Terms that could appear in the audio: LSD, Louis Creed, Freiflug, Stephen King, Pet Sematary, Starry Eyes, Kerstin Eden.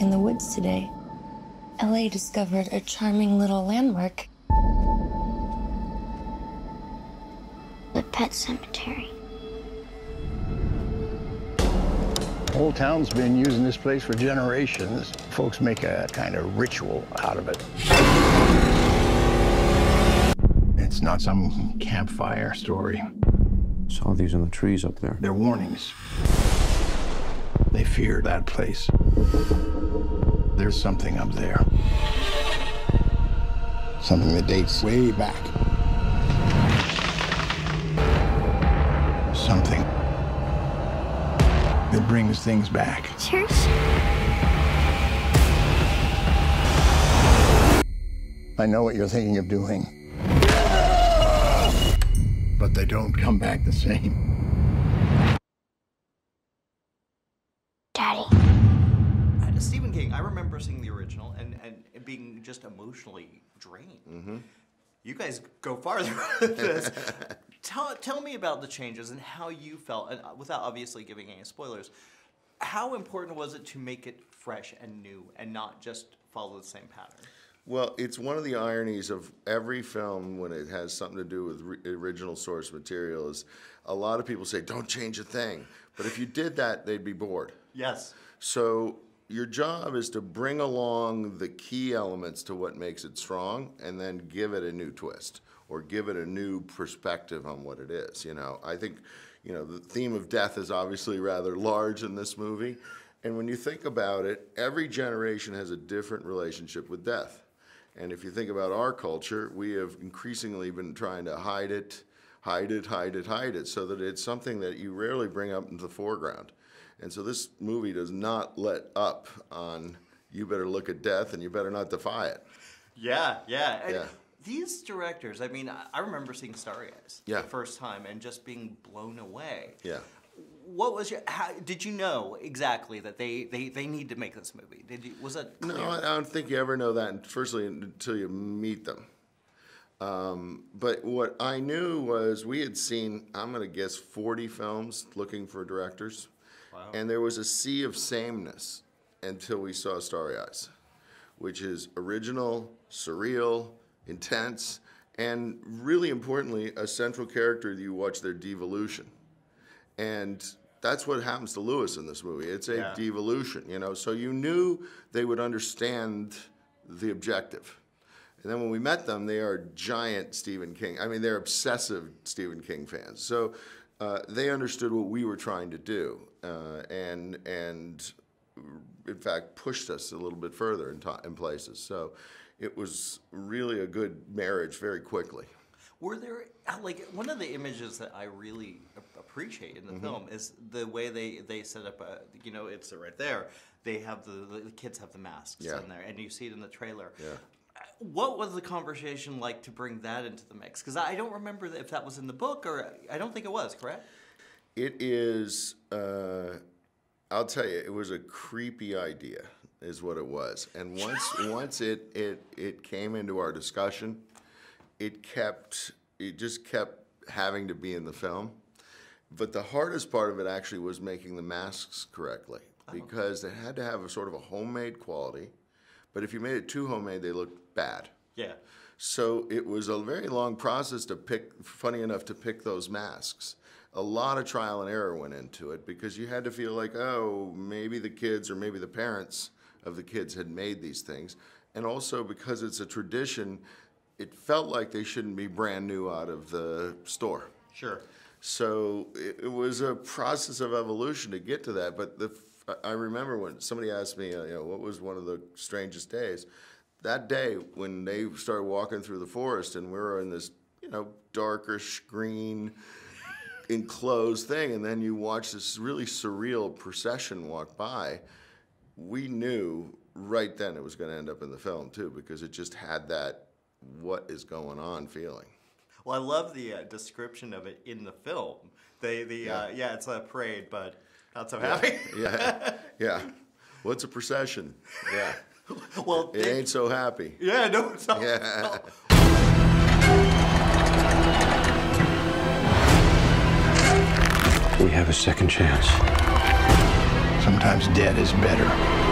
in the woods today, LA discovered a charming little landmark. The Pet Sematary. The whole town's been using this place for generations. Folks make a kind of ritual out of it. It's not some campfire story. Saw these in the trees up there. They're warnings. They fear that place. There's something up there. Something that dates way back. Something that brings things back. Church? I know what you're thinking of doing. But they don't come back the same. Daddy. As Stephen King, I remember seeing the original and being just emotionally drained. Mm-hmm. You guys go farther with this. Tell me about the changes and how you felt, and without obviously giving any spoilers, how important was it to make it fresh and new and not just follow the same pattern? Well, it's one of the ironies of every film when it has something to do with original source material is a lot of people say, don't change a thing. But if you did that, they'd be bored. Yes. So your job is to bring along the key elements to what makes it strong and then give it a new twist or give it a new perspective on what it is. You know, I think, you know, the theme of death is obviously rather large in this movie. And when you think about it, every generation has a different relationship with death. And if you think about our culture, we have increasingly been trying to hide it, so that it's something that you rarely bring up into the foreground. And so this movie does not let up on, you better look at death and you better not defy it. Yeah, yeah. And these directors, I mean, I remember seeing Starry Eyes the first time and just being blown away. Yeah. What was your? How did you know exactly that they need to make this movie? Did you? Was that clear? No, I don't think you ever know that. Firstly, until you meet them. But what I knew was we had seen, I'm going to guess, 40 films looking for directors, wow. And there was a sea of sameness until we saw Starry Eyes, which is original, surreal, intense, and really importantly, a central character that you watch their devolution. And that's what happens to Lewis in this movie. It's a devolution, you know? So you knew they would understand the objective. And then when we met them, they are giant Stephen King. I mean, they're obsessive Stephen King fans. So they understood what we were trying to do and in fact, pushed us a little bit further in places. So it was really a good marriage very quickly. Were there, like, one of the images that I really appreciate in the film is the way they set up, you know, it's right there. They have the kids have the masks in there, and you see it in the trailer. Yeah. What was the conversation like to bring that into the mix? Because I don't remember if that was in the book, or I don't think it was, correct? It is, I'll tell you, it was a creepy idea is what it was. And once it came into our discussion, it just kept having to be in the film. But the hardest part of it actually was making the masks correctly, because they had to have a sort of a homemade quality. But if you made it too homemade, they looked bad. Yeah. So it was a very long process to pick, funny enough, to pick those masks. A lot of trial and error went into it because you had to feel like, oh, maybe the kids or maybe the parents of the kids had made these things. And also because it's a tradition, it felt like they shouldn't be brand new out of the store. Sure. So it was a process of evolution to get to that. But I remember when somebody asked me, you know, what was one of the strangest days? That day when they started walking through the forest and we were in this, you know, darkish green enclosed thing, and then you watch this really surreal procession walk by, we knew right then it was going to end up in the film too, because it just had that what is going on feeling. Well, I love the description of it in the film. It's a parade, but not so happy. What's a procession? Yeah. Well, it ain't so happy. Yeah, no, it's not. Yeah. We have a second chance. Sometimes dead is better.